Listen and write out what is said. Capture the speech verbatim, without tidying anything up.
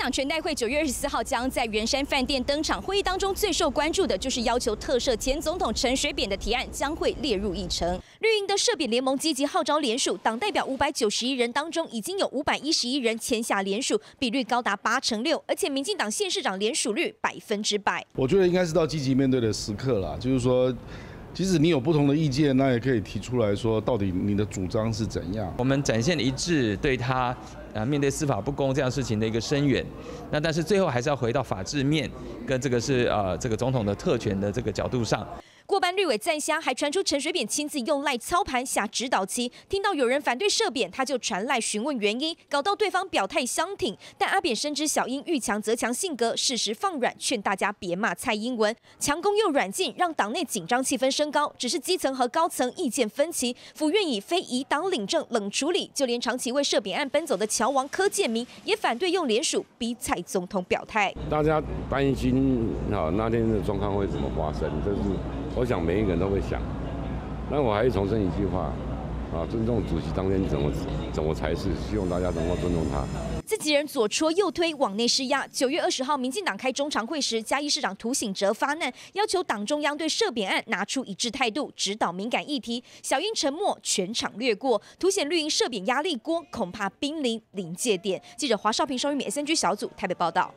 党全代会九月二十四号将在圆山饭店登场，会议当中最受关注的就是要求特赦前总统陈水扁的提案将会列入议程。绿营的涉扁联盟积极号召联署，党代表五百九十一人当中已经有五百一十一人签下联署，比率高达八成六，而且民进党县市长联署率百分之百。我觉得应该是到积极面对的时刻啦，就是说。 即使你有不同的意见，那也可以提出来说，到底你的主张是怎样？我们展现一致对他啊，面对司法不公这样事情的一个深远。那但是最后还是要回到法治面，跟这个是呃这个总统的特权的这个角度上。过半绿委赞虾，还传出陈水扁亲自用赖操盘下指导棋，听到有人反对涉扁，他就传赖询问原因，搞到对方表态相挺。但阿扁深知小英遇强则强性格，适时放软，劝大家别骂蔡英文，强攻又软禁，让党内紧张气氛升。 升高，只是基层和高层意见分歧，府院以非以党领政冷处理，就连长期为涉扁案奔走的侨王柯建铭也反对用联署逼蔡总统表态。大家担心啊那天的状况会怎么发生，这是我想每一个人都会想。那我还是重申一句话。 啊，尊重主席当天怎么怎么才是，希望大家能够尊重他。自己人左戳右推，往内施压。九月二十号，民进党开中常会时，嘉义市长涂醒哲发难，要求党中央对涉扁案拿出一致态度，指导敏感议题。小英沉默，全场略过，凸显绿营涉扁压力锅恐怕濒临临界点。记者华少平、收玉米 S N G 小组台北报道。